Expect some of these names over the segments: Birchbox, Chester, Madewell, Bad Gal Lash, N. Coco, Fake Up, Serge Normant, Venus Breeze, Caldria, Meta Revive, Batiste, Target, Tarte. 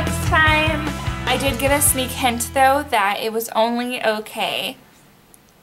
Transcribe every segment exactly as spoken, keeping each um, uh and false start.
next time. I did get a sneak hint though that it was only okay.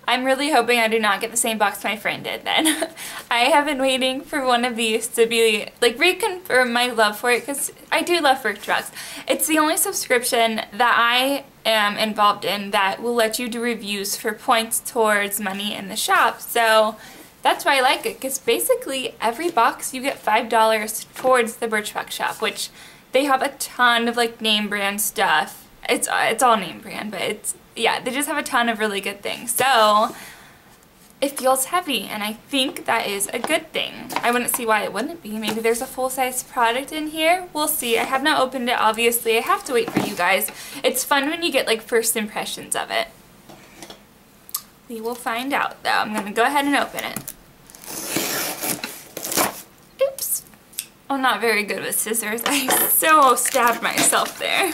I'm really hoping I do not get the same box my friend did then. I have been waiting for one of these to be, like, reconfirm my love for it, because I do love Birchbox. It's the only subscription that I am involved in that will let you do reviews for points towards money in the shop. So that's why I like it, because basically every box you get five dollars towards the Birchbox shop, which they have a ton of, like, name brand stuff. It's, it's all name brand, but it's, yeah, they just have a ton of really good things. So it feels heavy, and I think that is a good thing. I wouldn't see why it wouldn't be. Maybe there's a full-size product in here. We'll see. I have not opened it, obviously. I have to wait for you guys. It's fun when you get, like, first impressions of it. We will find out, though. I'm going to go ahead and open it. Oops. I'm not very good with scissors. I so stabbed myself there.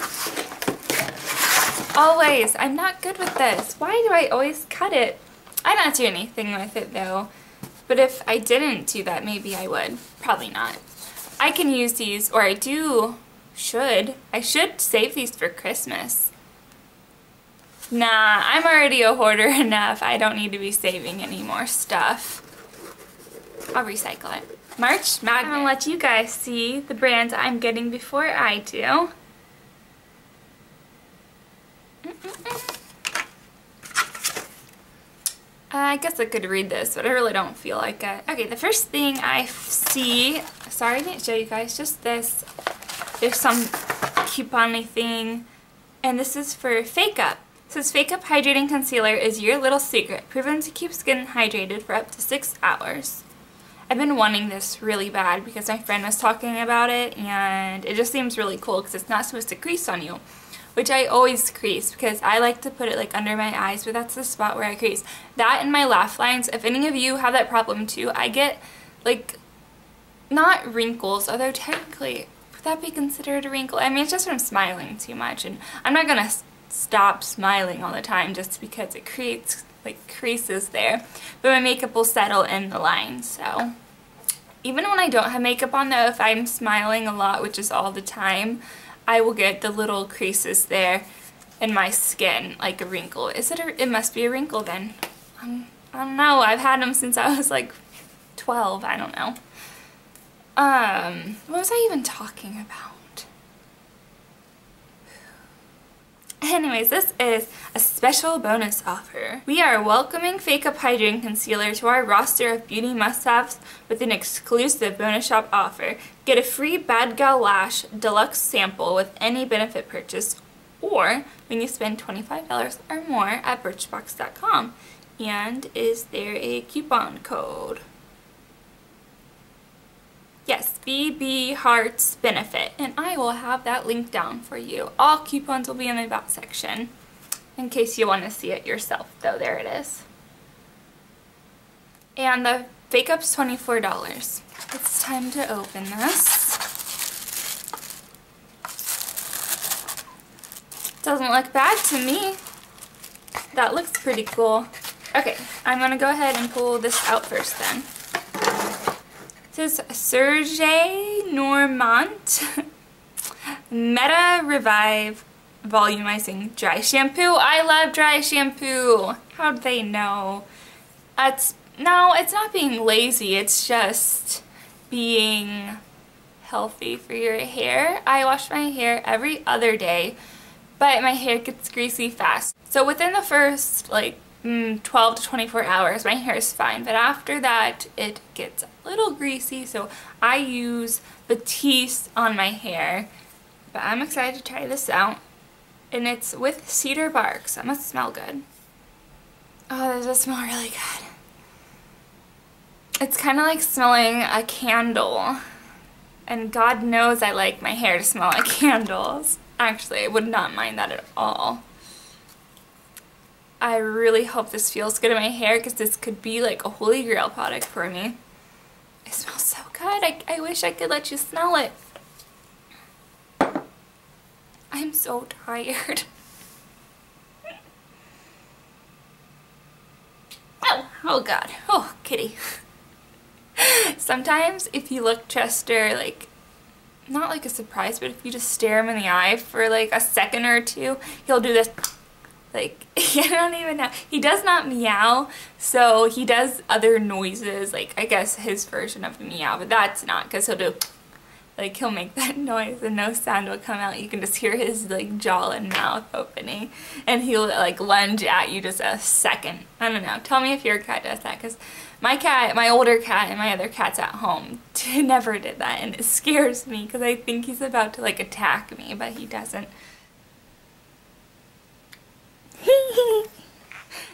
Always. I'm not good with this. Why do I always cut it? I don't do anything with it though, but if I didn't do that, maybe I would. Probably not. I can use these, or I do, should. I should save these for Christmas. Nah, I'm already a hoarder enough. I don't need to be saving any more stuff. I'll recycle it. March Madness. I'm gonna let you guys see the brands I'm getting before I do. I guess I could read this, but I really don't feel like it. Okay, the first thing I see, sorry I didn't show you guys, just this. There's some coupon-y thing, and this is for Fake Up. It says Fake Up Hydrating Concealer is your little secret, proven to keep skin hydrated for up to six hours. I've been wanting this really bad because my friend was talking about it, and it just seems really cool because it's not supposed to crease on you. Which I always crease because I like to put it, like, under my eyes, but that's the spot where I crease. That and my laugh lines. If any of you have that problem too, I get, like, not wrinkles, although technically would that be considered a wrinkle? I mean, it's just from smiling too much, and I'm not gonna stop smiling all the time just because it creates, like, creases there, but my makeup will settle in the line. So even when I don't have makeup on though, if I'm smiling a lot, which is all the time, I will get the little creases there in my skin, like a wrinkle. Is it a, it must be a wrinkle then. Um, I don't know. I've had them since I was like twelve. I don't know. Um, what was I even talking about? Anyways, this is a special bonus offer. We are welcoming Fake Up Hydrating Concealer to our roster of beauty must-haves with an exclusive bonus shop offer. Get a free Bad Gal Lash Deluxe sample with any benefit purchase, or when you spend twenty-five dollars or more at Birchbox dot com. And is there a coupon code? Yes, B B Hearts Benefit, and I will have that link down for you. All coupons will be in the about section, in case you want to see it yourself, though. There it is. And the Fake Up's twenty-four dollars. It's time to open this. Doesn't look bad to me. That looks pretty cool. Okay, I'm gonna go ahead and pull this out first then. This is Serge Normant Meta Revive Volumizing Dry Shampoo. I love dry shampoo. How'd they know? That's, no, it's not being lazy. It's just being healthy for your hair. I wash my hair every other day, but my hair gets greasy fast. So within the first, like, twelve to twenty-four hours, my hair is fine, but after that it gets a little greasy, so I use Batiste on my hair. But I'm excited to try this out, and it's with cedar bark, so it must smell good. Oh, that does smell really good. It's kind of like smelling a candle, and God knows I like my hair to smell like candles. Actually, I would not mind that at all. I really hope this feels good in my hair, because this could be like a holy grail product for me. It smells so good. I, I wish I could let you smell it. I'm so tired. Oh, oh God. Oh, kitty. Sometimes if you look Chester, like, not like a surprise, but if you just stare him in the eye for like a second or two, he'll do this. Like, I don't even know. He does not meow, so he does other noises, like I guess his version of a meow, but that's not, because he'll do, like he'll make that noise and no sound will come out. You can just hear his like jaw and mouth opening, and he'll like lunge at you just a second. I don't know. Tell me if your cat does that, because my cat, my older cat and my other cats at home never did that, and it scares me because I think he's about to like attack me, but he doesn't.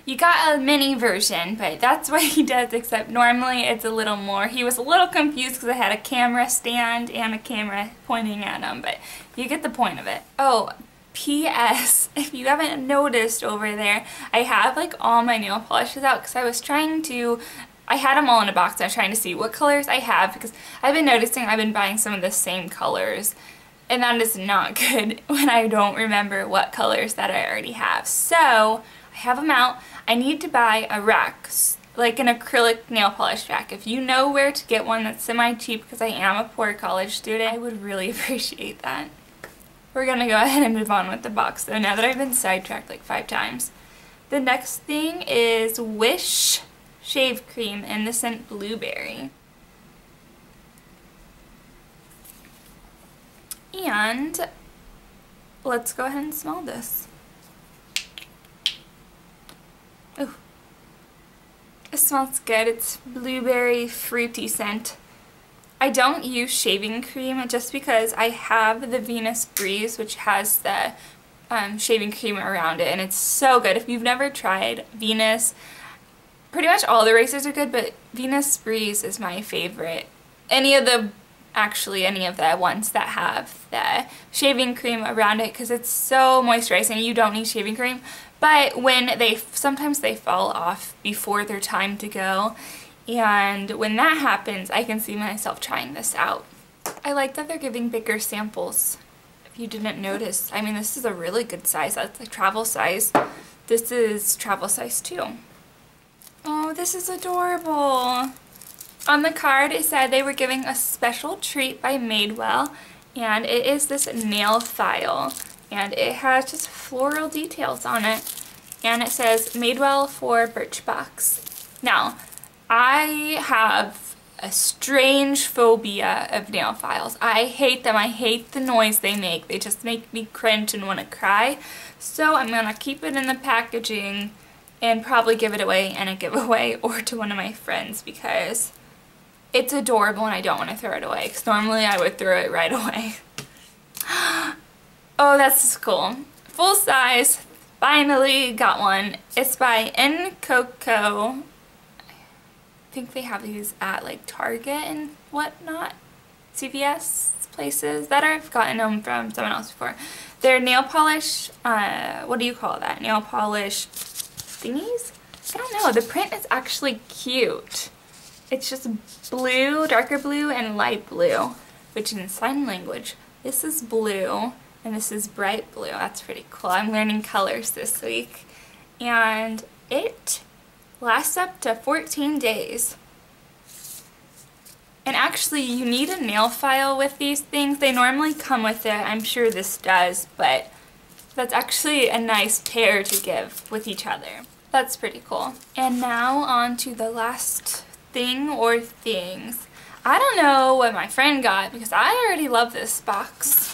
You got a mini version, but that's what he does, except normally it's a little more. He was a little confused because I had a camera stand and a camera pointing at him, but you get the point of it. Oh, P S if you haven't noticed over there, I have like all my nail polishes out because I was trying to, I had them all in a box. I was trying to see what colors I have, because I've been noticing I've been buying some of the same colors, and that is not good when I don't remember what colors that I already have. So I have them out. I need to buy a rack, like an acrylic nail polish rack. If you know where to get one that's semi-cheap, because I am a poor college student, I would really appreciate that. We're going to go ahead and move on with the box, though, now that I've been sidetracked like five times. The next thing is Wish Shave Cream in the scent Blueberry. And let's go ahead and smell this. Ooh. It smells good. It's blueberry fruity scent. I don't use shaving cream just because I have the Venus Breeze, which has the um, shaving cream around it, and it's so good. If you've never tried Venus, pretty much all the razors are good, but Venus Breeze is my favorite. Any of the Actually, any of the ones that have the shaving cream around it, because it's so moisturizing. You don't need shaving cream, but when they sometimes they fall off before their time to go, and when that happens, I can see myself trying this out. I like that they're giving bigger samples. If you didn't notice, I mean, this is a really good size. That's like travel size. This is travel size too. Oh, this is adorable. On the card, it said they were giving a special treat by Madewell, and it is this nail file, and it has just floral details on it, and it says Madewell for Birchbox. Now, I have a strange phobia of nail files. I hate them. I hate the noise they make. They just make me cringe and want to cry, so I'm going to keep it in the packaging and probably give it away in a giveaway or to one of my friends, because it's adorable and I don't want to throw it away, because normally I would throw it right away. Oh, that's cool. Full size. Finally got one. It's by N. Coco. I think they have these at like Target and whatnot. C V S places that I've gotten them from someone else before. Their nail polish, uh, what do you call that? Nail polish thingies? I don't know. The print is actually cute. It's just blue, darker blue, and light blue, which in sign language, this is blue, and this is bright blue. That's pretty cool. I'm learning colors this week. And it lasts up to fourteen days. And actually, you need a nail file with these things. They normally come with it. I'm sure this does, but that's actually a nice pair to give with each other. That's pretty cool. And now on to the last thing or things. I don't know what my friend got, because I already love this box.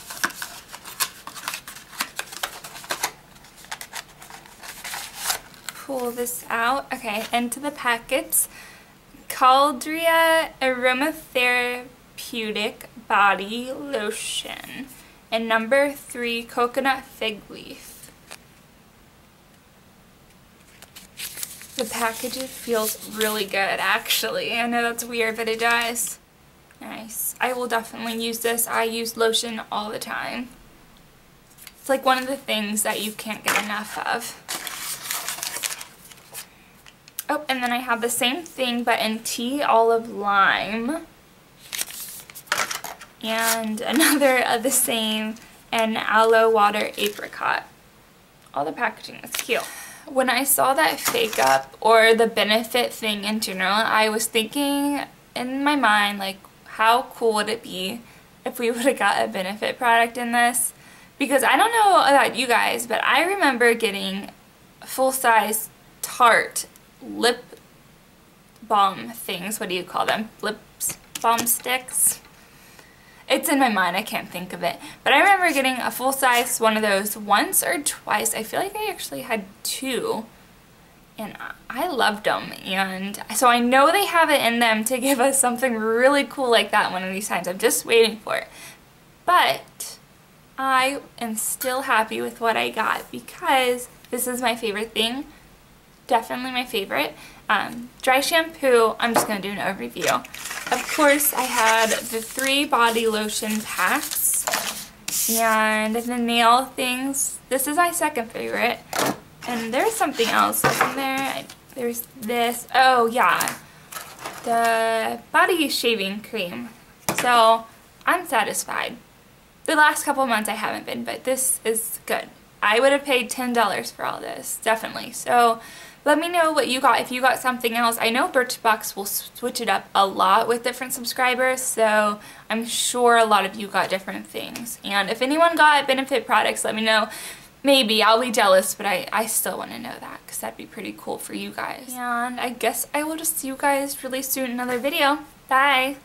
Pull this out. Okay, into the packets. Caldria Aromatherapeutic Body Lotion. And number three, Coconut Fig Leaf. The packaging feels really good, actually. I know that's weird, but it does. Nice. I will definitely use this. I use lotion all the time. It's like one of the things that you can't get enough of. Oh, and then I have the same thing, but in tea, olive, lime. And another of the same, an aloe water apricot. All the packaging is cute. When I saw that Fake Up or the benefit thing in general, I was thinking in my mind, like, how cool would it be if we would have got a Benefit product in this. Because I don't know about you guys, but I remember getting full-size Tarte lip balm things. What do you call them? Lip balm sticks? It's in my mind. I can't think of it. But I remember getting a full-size one of those once or twice. I feel like I actually had two. And I loved them. And so I know they have it in them to give us something really cool like that one of these times. I'm just waiting for it. But I am still happy with what I got because this is my favorite thing. Definitely my favorite. Um, dry shampoo, I'm just going to do an overview. Of course, I had the three body lotion packs and the nail things. This is my second favorite. And there's something else in there. There's this. Oh, yeah. The body shaving cream. So, I'm satisfied. The last couple months I haven't been, but this is good. I would have paid ten dollars for all this, definitely. So, let me know what you got, if you got something else. I know Birchbox will switch it up a lot with different subscribers, so I'm sure a lot of you got different things. And if anyone got Benefit products, let me know. Maybe. I'll be jealous, but I, I still want to know that because that'd be pretty cool for you guys. And I guess I will just see you guys really soon in another video. Bye!